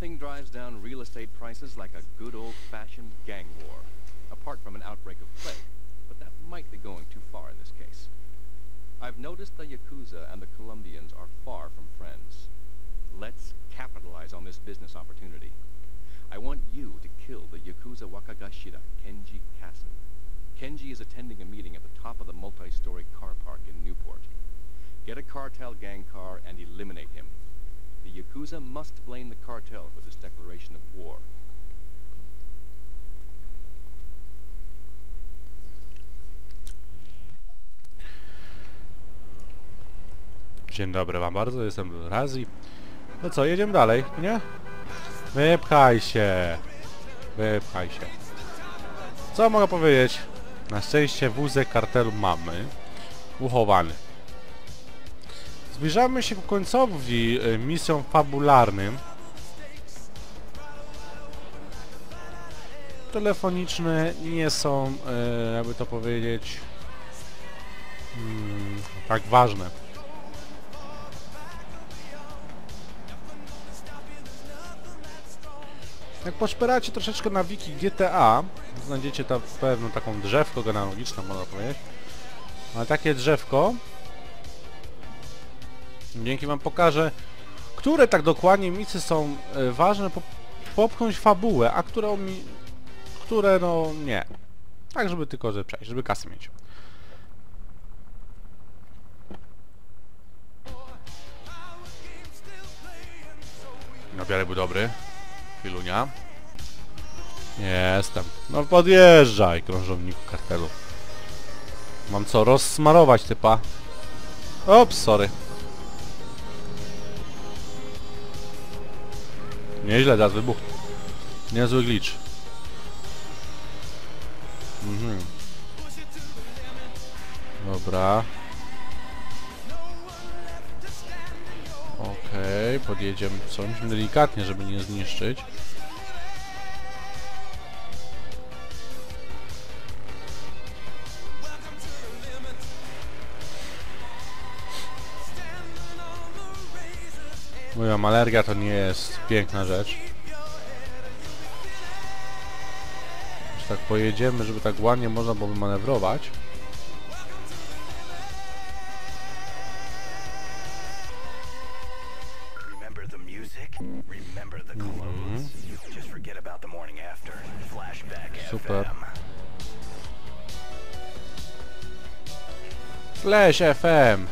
Nothing drives down real estate prices like a good old-fashioned gang war, apart from an outbreak of plague, but that might be going too far in this case. I've noticed the Yakuza and the Colombians are far from friends. Let's capitalize on this business opportunity. I want you to kill the Yakuza Wakagashira, Kenji Kasama. Kenji is attending a meeting at the top of the multi-story car park in Newport. Get a cartel gang car and eliminate him. The Yakuza must blame the cartel for this declaration of war. Dzień dobry wam bardzo, jestem w Azji. No co, jedziemy dalej, nie? Wypchaj się! Wypchaj się. Co mogę powiedzieć? Na szczęście wózek kartelu mamy. Uchowany. Zbliżamy się ku końcowi misją fabularnym. Telefoniczne nie są, jakby to powiedzieć, tak ważne. Jak poszperacie troszeczkę na wiki GTA, znajdziecie tam pewną taką drzewko genealogiczną, można powiedzieć. Ale takie drzewko... Dzięki wam pokażę, które tak dokładnie misje są ważne, popchnąć fabułę, a które no nie. Tak, żeby tylko, że przejść, żeby kasy mieć. No biorę, był dobry. Chwilunia. Jestem. No podjeżdżaj, krążowniku kartelu. Mam co rozsmarować, typa. Ops, sorry. Nieźle, zaraz wybuch. Niezły glitch. Mhm. Dobra. Okej, podjedziemy coś delikatnie, żeby nie zniszczyć. Mówiłam, alergia to nie jest piękna rzecz. Już tak pojedziemy, żeby tak ładnie można było manewrować. Remember the music? Remember the clothes? Just forget about the morning after. Flashback FM. Super. Flash FM.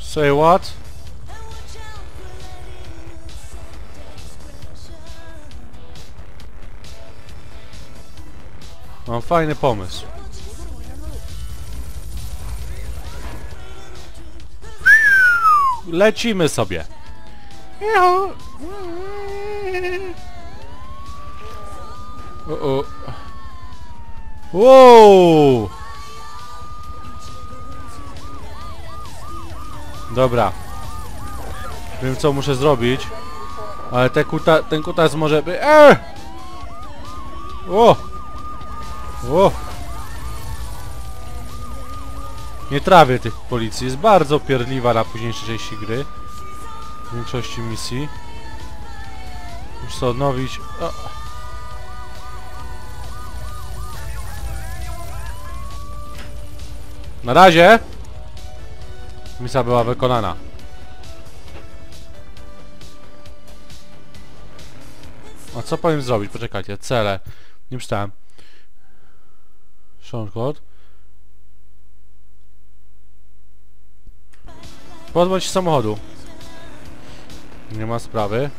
Say what? Mam fajny pomysł. Lecimy sobie. Wow! Dobra. Wiem co muszę zrobić. Ale ten kutas może by... Nie trawię tych policji. Jest bardzo pierdliwa na późniejszej części gry. W większości misji. Muszę to odnowić. Na razie! Misja była wykonana. A co powiem zrobić? Poczekajcie, cele. nie bestaan. SoundCloud. Podbądź się samochodu. Nie ma sprawy.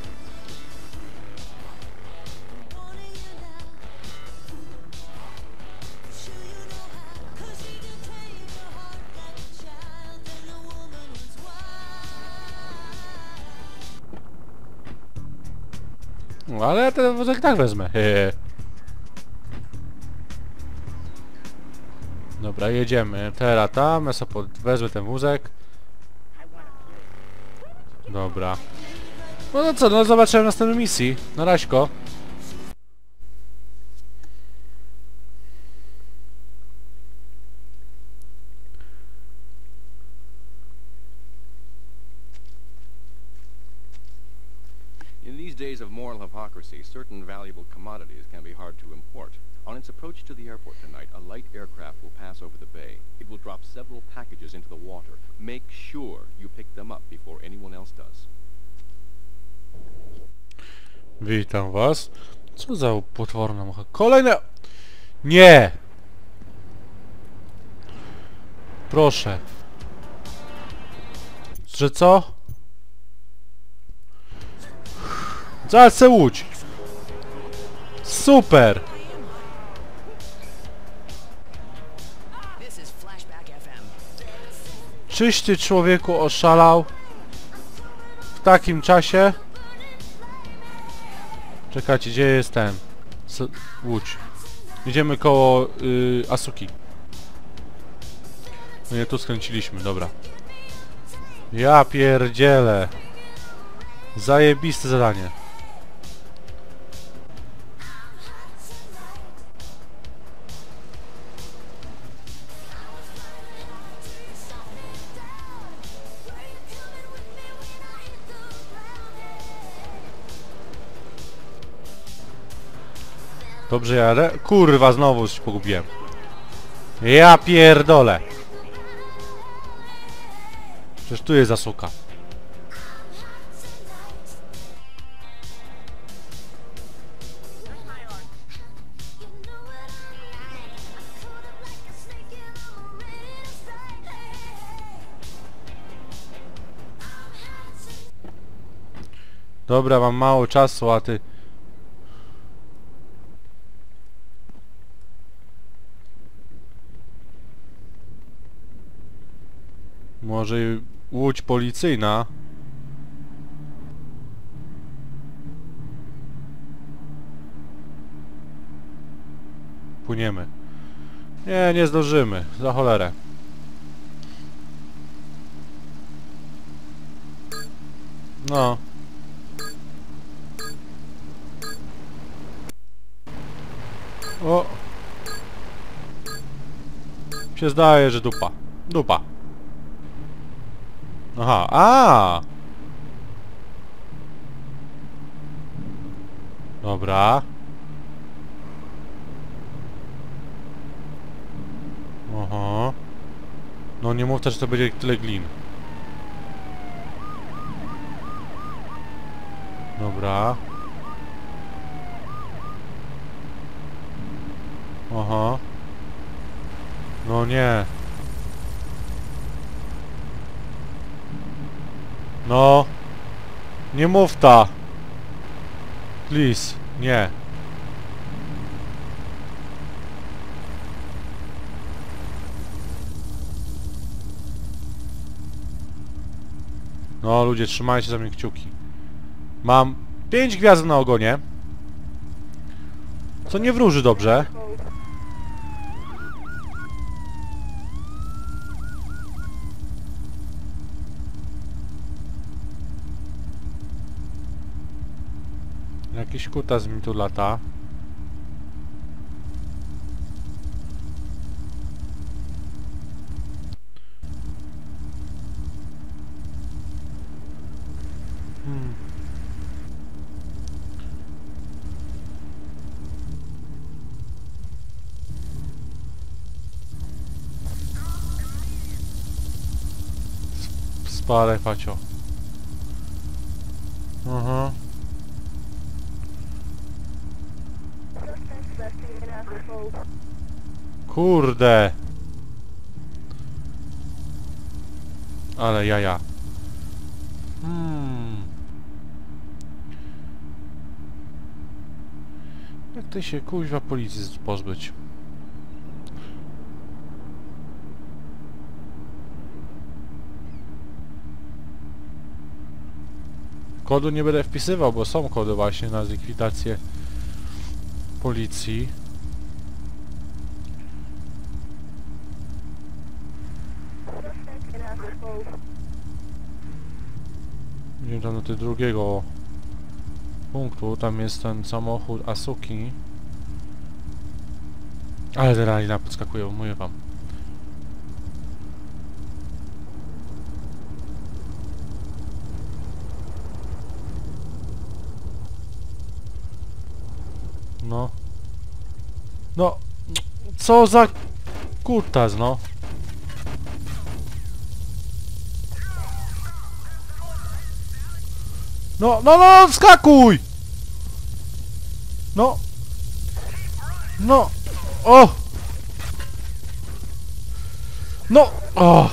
No, ale ja ten wózek tak wezmę. Dobra, jedziemy. Teraz tam, ja sobie wezmę ten wózek. Dobra. No to co, no zobaczymy w następnej misji. Na raśko. Days of moral hypocrisy, certain valuable commodities can be hard to import. On its approach to the airport tonight, a light aircraft will pass over the bay. It will drop several packages into the water. Make sure you pick them up before anyone else does. Witam was. Co za potworna mucha. Kolejne... Nie! Proszę. Że co? Zaraz se łódź! Super! Czyś ty, człowieku, oszalał? W takim czasie? Czekajcie, gdzie jest ten? Łódź. Idziemy koło Asuki. No nie, tu skręciliśmy, dobra. Ja pierdzielę. Zajebiste zadanie. Dobrze jadę? Kurwa, znowu się pogubiłem. Ja pierdolę. Przecież tu jest zasuka. Dobra, mam mało czasu, a ty... Może łódź policyjna? Płyniemy. Nie, nie zdążymy. Za cholerę. No. O! Się zdaje, że dupa. Dupa. Aha, a! Dobra. Aha. No nie mów też, że to będzie tyle glin. Dobra. Aha. No nie. No. Nie mów ta. Please. Nie. No ludzie, trzymajcie za mnie kciuki. Mam 5 gwiazd na ogonie. Co nie wróży dobrze. Jakiś kutas mi tu lata. Sparaj, pacio. Aha. Kurde. Ale jaja. Jak ty się kuźwa policji pozbyć? Kodu nie będę wpisywał, bo są kody właśnie na likwidację policji. Idziemy tam do tego drugiego punktu, tam jest ten samochód Asuki. Ale adrenalina podskakuje, mówię wam. No. No. Co za kutas, no. No, no, no, skakuj! No. No. O! No. O!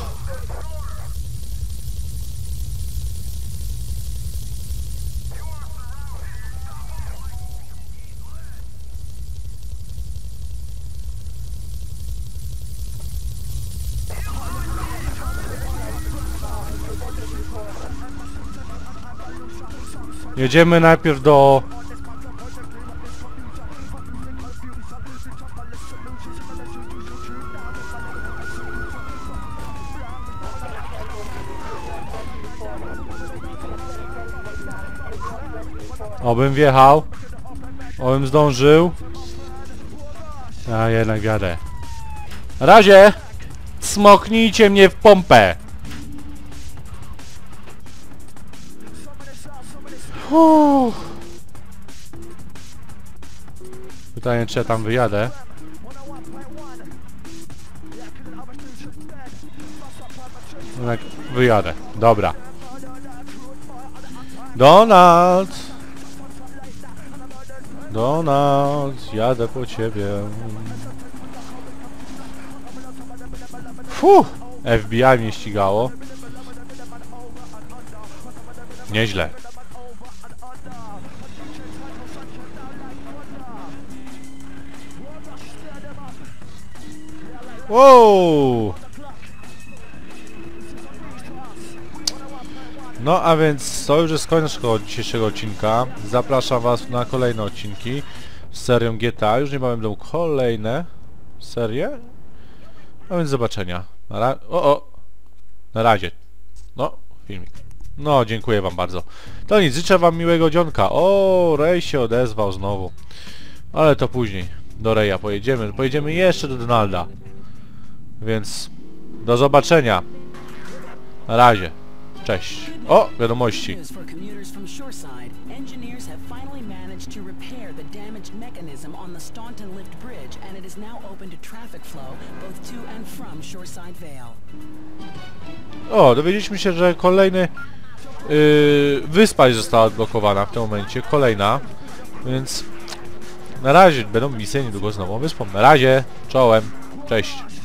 Jedziemy najpierw do... Obym wjechał. Obym zdążył. A jednak jadę. Na razie! Smoknijcie mnie w pompę! Pytanie, czy ja tam wyjadę. Tak, wyjadę. Dobra. Donald, jadę po ciebie. Fuh, FBI mnie ścigało. Nieźle. Wow! No a więc to już jest koniec dzisiejszego odcinka. Zapraszam was na kolejne odcinki z serią GTA. Już niebawem będą kolejne serie. A więc zobaczenia. Na razie. No, filmik. No, dziękuję wam bardzo. To nic, życzę wam miłego dzionka. O, Rej się odezwał znowu. Ale to później. Do Reja pojedziemy. Pojedziemy jeszcze do Donalda. Więc do zobaczenia. Na razie. Cześć. O, wiadomości. O, dowiedzieliśmy się, że kolejny... wyspa została odblokowana w tym momencie. Kolejna. Więc... Na razie. Będą misje niedługo z nową wyspą. Na razie. Czołem. Cześć.